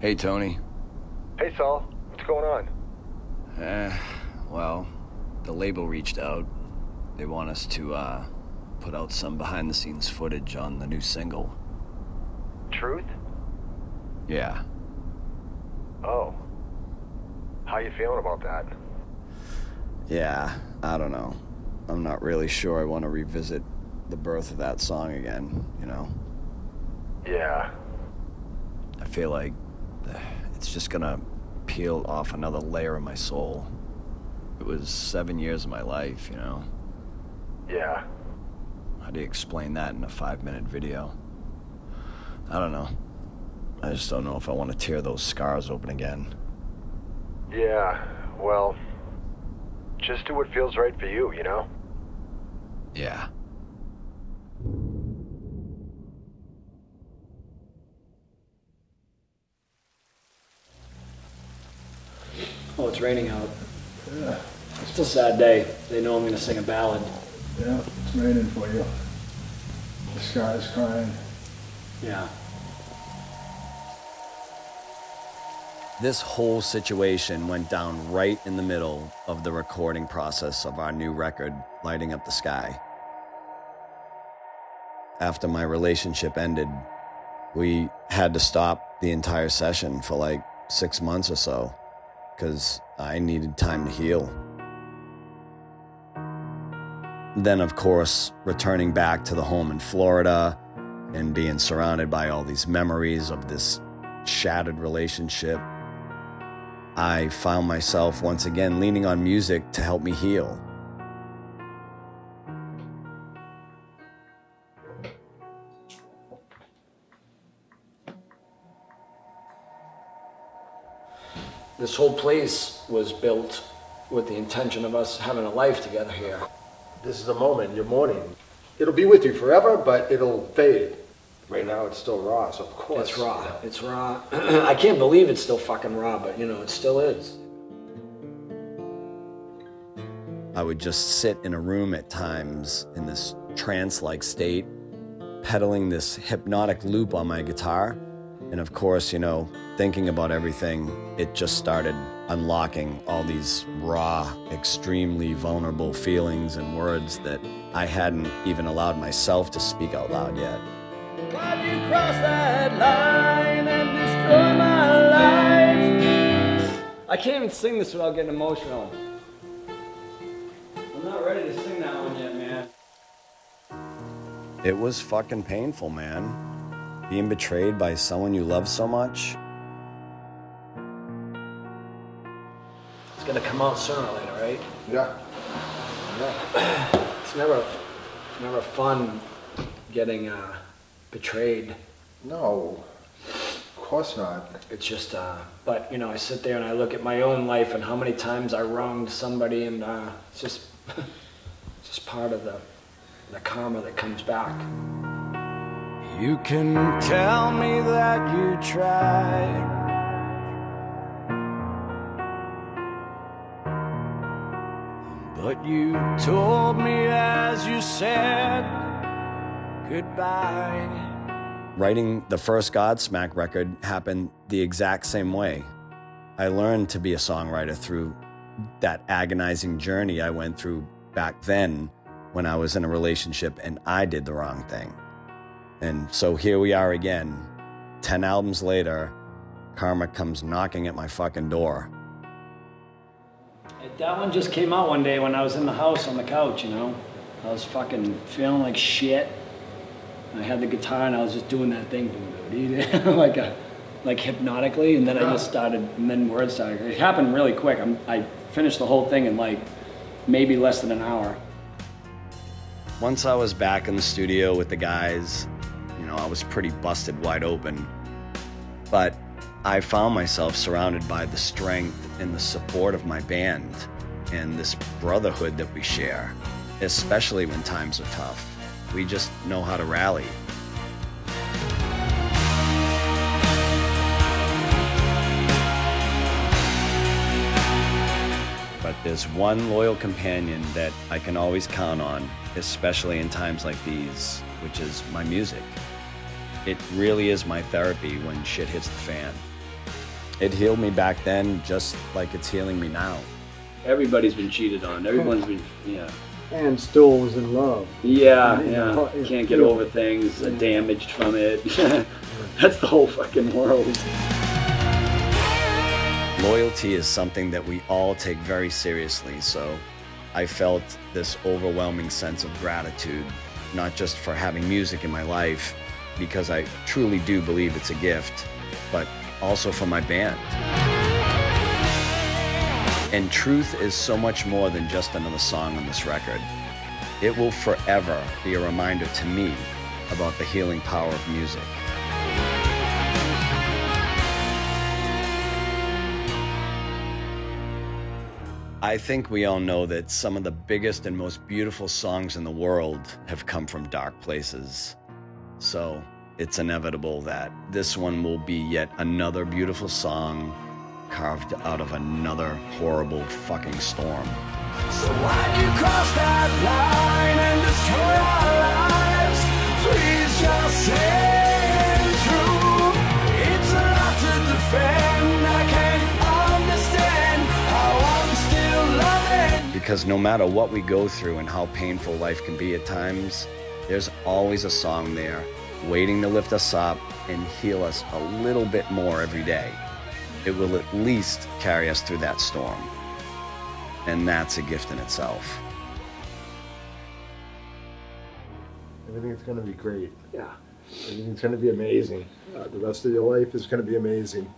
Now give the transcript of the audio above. Hey, Tony. Hey, Saul. What's going on? Well, the label reached out. They want us to, put out some behind-the-scenes footage on the new single. Truth? Yeah. Oh. How you feeling about that? Yeah, I don't know. I'm not really sure I want to revisit the birth of that song again, you know? Yeah. I feel like it's just gonna peel off another layer of my soul. It was 7 years of my life, you know? Yeah. How do you explain that in a 5-minute video? I don't know. I just don't know if I want to tear those scars open again. Yeah, well, just do what feels right for you, you know? Yeah. Oh, it's raining out. Yeah. It's still a sad day. They know I'm going to sing a ballad. Yeah, it's raining for you. The sky is crying. Yeah. This whole situation went down right in the middle of the recording process of our new record, Lighting Up the Sky. After my relationship ended, we had to stop the entire session for like 6 months or so, because I needed time to heal. Then, of course, returning back to the home in Florida and being surrounded by all these memories of this shattered relationship, I found myself once again leaning on music to help me heal. This whole place was built with the intention of us having a life together here. This is a moment, you're mourning. It'll be with you forever, but it'll fade. Right now it's still raw, so of course. It's raw, yeah. It's raw. I can't believe it's still fucking raw, but you know, it still is. I would just sit in a room at times in this trance-like state, pedaling this hypnotic loop on my guitar. And of course, you know, thinking about everything, it just started unlocking all these raw, extremely vulnerable feelings and words that I hadn't even allowed myself to speak out loud yet. Why'd you cross that line and destroy my life? I can't even sing this without getting emotional. I'm not ready to sing that one yet, man. It was fucking painful, man. Being betrayed by someone you love so much. It's gonna come out sooner or later, right? Yeah. Yeah. It's never fun getting betrayed. No, of course not. It's just, but you know, I sit there and I look at my own life and how many times I wronged somebody, and it's just, it's just part of the karma that comes back. You can tell me that you tried. But you told me as you said goodbye. Writing the first Godsmack record happened the exact same way. I learned to be a songwriter through that agonizing journey I went through back then when I was in a relationship and I did the wrong thing. And so here we are again, 10 albums later, karma comes knocking at my fucking door. That one just came out one day when I was in the house on the couch, you know. I was fucking feeling like shit. I had the guitar and I was just doing that thing, like hypnotically, and then I just started, and then words started. It happened really quick. I finished the whole thing in like maybe less than an hour. Once I was back in the studio with the guys, you know, I was pretty busted wide open. But I found myself surrounded by the strength and the support of my band and this brotherhood that we share, especially when times are tough. We just know how to rally. But there's one loyal companion that I can always count on, especially in times like these. which is my music. It really is my therapy when shit hits the fan. It healed me back then just like it's healing me now. Everybody's been cheated on. Everyone's been, yeah. And still was in love. Yeah, yeah. Can't get over things, damaged from it. That's the whole fucking world. Loyalty is something that we all take very seriously, so I felt this overwhelming sense of gratitude, not just for having music in my life, because I truly do believe it's a gift, but also for my band. And Truth is so much more than just another song on this record. It will forever be a reminder to me about the healing power of music. I think we all know that some of the biggest and most beautiful songs in the world have come from dark places. So it's inevitable that this one will be yet another beautiful song carved out of another horrible fucking storm. So why do you cross that line and destroy our lives? Please just say true. It's a lot to defend. I can't understand how I'm still loving. Because no matter what we go through and how painful life can be at times, there's always a song there waiting to lift us up and heal us a little bit more every day. It will at least carry us through that storm. And that's a gift in itself. Everything's gonna be great. Yeah. Everything's gonna be amazing. The rest of your life is gonna be amazing.